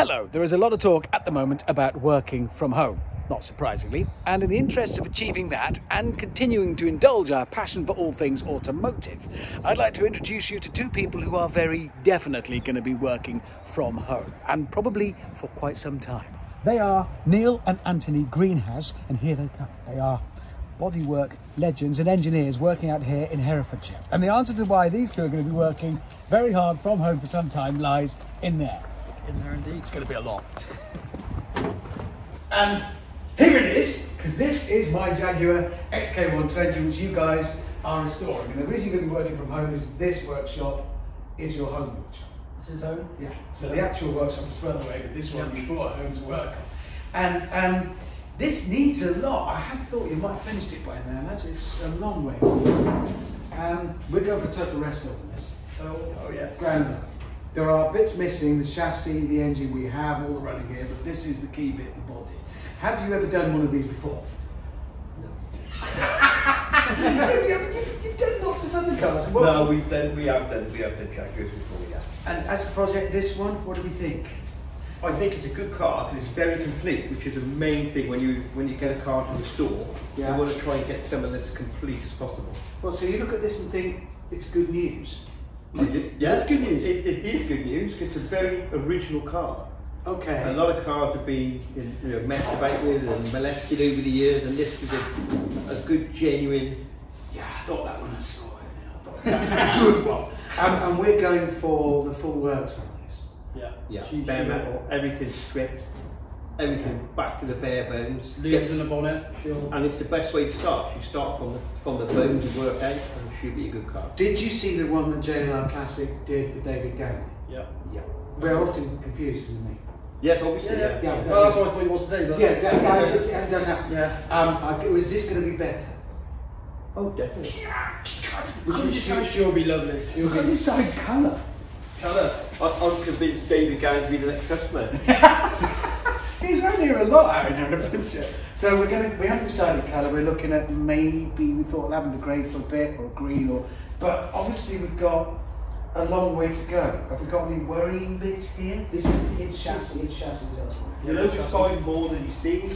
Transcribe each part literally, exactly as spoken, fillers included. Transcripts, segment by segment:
Hello, there is a lot of talk at the moment about working from home, not surprisingly, and in the interest of achieving that and continuing to indulge our passion for all things automotive, I'd like to introduce you to two people who are very definitely going to be working from home, and probably for quite some time. They are Neil and Anthony Greenhouse, and here they come. They are bodywork legends and engineers working out here in Herefordshire. And the answer to why these two are going to be working very hard from home for some time lies in there. In there indeed. It's going to be a lot. And here it is, because this is my Jaguar X K one twenty, which you guys are restoring. And the reason you're going to be working from home is this workshop is your home workshop. This is home? Yeah. So the actual workshop is further away, but this one you brought home to work on. And um, this needs a lot. I had thought you might have finished it by now. That's it's a long way off. Um, we're going for total resto on this. So, oh yeah. Ground up. There are bits missing, the chassis, the engine we have, all the running here, but this is the key bit, the body. Have you ever done one of these before? No. you, you, you've done lots of other cars. What? No, we've done, we have done, we have done Jaguars before, yeah. And as a project, this one, what do we think? I think it's a good car because it's very complete, which is the main thing when you when you get a car to the store. Yeah. You want to try and get something that's as complete as possible. Well, so you look at this and think, it's good news. Yeah, that's good news. It, it is good news because it's a very original car. Okay. A lot of cars have been you know, messed about with and molested over the years, and this is a, a good, genuine. Yeah, I thought that one I saw it. I thought that's a good one. Um, and we're going for the full works on this. Yeah. Yeah. She, bare she metal, everything's stripped, everything back to the bare bones. Leaves in the bonnet. She'll... And it's the best way to start. You start from the from the bones and work out. Should be a good car. Did you see the one that J L R Classic did for David Gandy? Yeah. Yeah. We're often confused, isn't we? Yeah, obviously. Yeah, yeah. yeah. yeah. Well, that's what I thought it was today, doesn't yeah, it? Exactly. Yeah, exactly. It does happen. Yeah. Um, I, is this going to be better? Oh, definitely. Yeah. We couldn't decide. She'll be lovely. We couldn't decide colour. Colour? I'm convinced David Gandy will be the next customer. He's around here a lot, I remember. So we're going to, we haven't decided colour, we're looking at maybe, we thought lavender grey for a bit, or green, or, but obviously we've got a long way to go. Have we got any worrying bits here? This is its chassis, its chassis is elsewhere. You know, you find more than you see,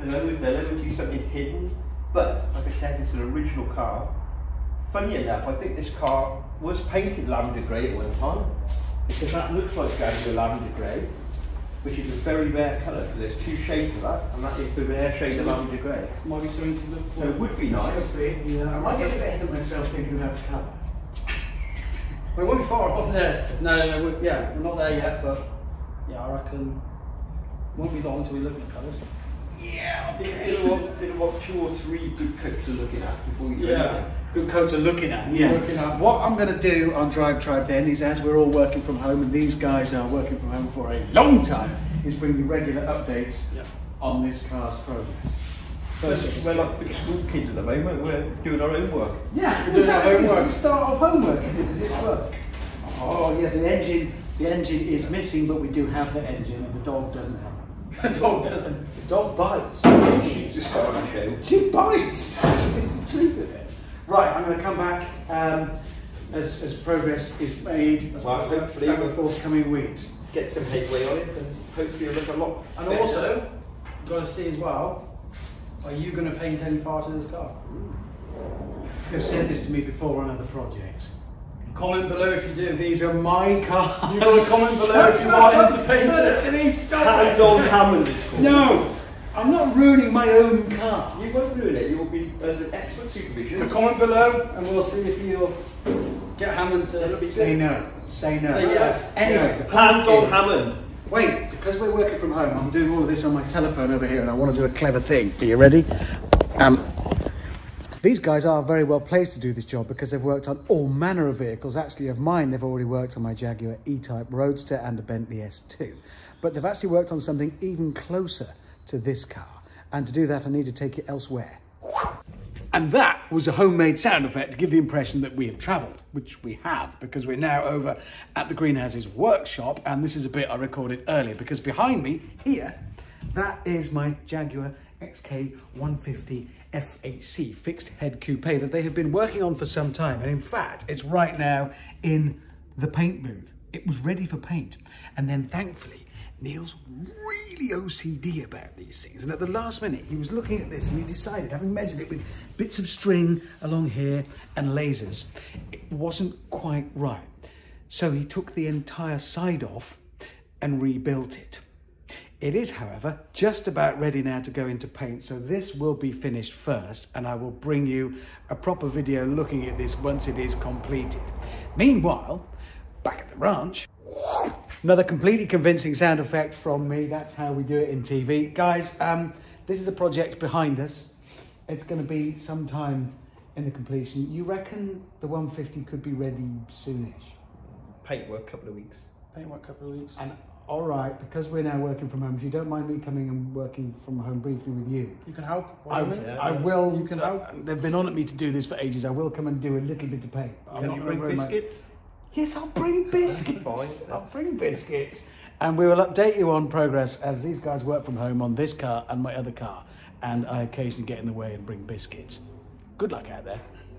and there'll always be something hidden, but like I said, it's an original car. Funny enough, I think this car was painted lavender grey at one time, because that looks like going to a lavender grey, which is a very rare colour. There's two shades of that, and that is the rare shade of lavender grey. Might be something to look for. So it would be nice. Yeah. I might get a bit ahead of myself thinking about the colour. We won't be far off there. No, no, no. We're, yeah, we're not there yet, but yeah, I reckon won't be long until we look at the colours. Yeah. It'll want two or three good coats to looking at before you. Yeah. Good coats are looking at. Yeah. Looking at. What I'm going to do on Drive Tribe then is, as we're all working from home and these guys are working from home for a long time, is bring you regular updates yeah. on this car's progress. First, we're like big school kids at the moment. We're doing our own work. Yeah, does that is the start of homework? Is it? Does this work? Oh yeah, the engine. The engine is missing, but we do have the engine, and the dog doesn't have it. The dog doesn't. The dog bites. She bites. It's the truth of it. Right, I'm going to come back um, as, as progress is made. Well, hopefully over the forthcoming weeks. Get some headway on it and hopefully it'll look a lot And better. Also, you've got to see as well, are you going to paint any part of this car? You've said this to me before on other projects. Comment below if you do. These are my cars. You've got to comment below if you want him to paint it. Stop it. Hammond is called. No! I'm not ruining my own car. You won't ruin it, you'll be under excellent supervision. Comment below and we'll see if you'll get Hammond to say no. Say no. Say yes. Anyway, yes. The plan's on Hammond. Wait, because we're working from home, I'm doing all of this on my telephone over here and I want to do a clever thing. Are you ready? Um, These guys are very well placed to do this job because they've worked on all manner of vehicles. Actually, of mine, they've already worked on my Jaguar E-Type Roadster and a Bentley S two. But they've actually worked on something even closer to this car, and to do that I need to take it elsewhere. And that was a homemade sound effect to give the impression that we have travelled, which we have, because we're now over at the Greenhouse's workshop, and this is a bit I recorded earlier, because behind me, here, that is my Jaguar X K one fifty F H C fixed head coupe that they have been working on for some time, and in fact, it's right now in the paint booth. It was ready for paint, and then thankfully, Neil's really O C D about these things, and at the last minute he was looking at this and he decided, having measured it with bits of string along here and lasers, it wasn't quite right. So he took the entire side off and rebuilt it. It is, however, just about ready now to go into paint, so this will be finished first, and I will bring you a proper video looking at this once it is completed. Meanwhile, back at the ranch, another completely convincing sound effect from me. That's how we do it in T V. Guys, um, this is the project behind us. It's going to be sometime in the completion. You reckon the one fifty could be ready soonish? Paintwork, couple of weeks. Paintwork, couple of weeks. And all right, because we're now working from home, if you don't mind me coming and working from home briefly with you. You can help. I, yeah, I will. You can help. They've been on at me to do this for ages. I will come and do a little bit of paint. Can you bring biscuits? Yes, I'll bring biscuits. I'll bring biscuits. And we will update you on progress as these guys work from home on this car and my other car. And I occasionally get in the way and bring biscuits. Good luck out there.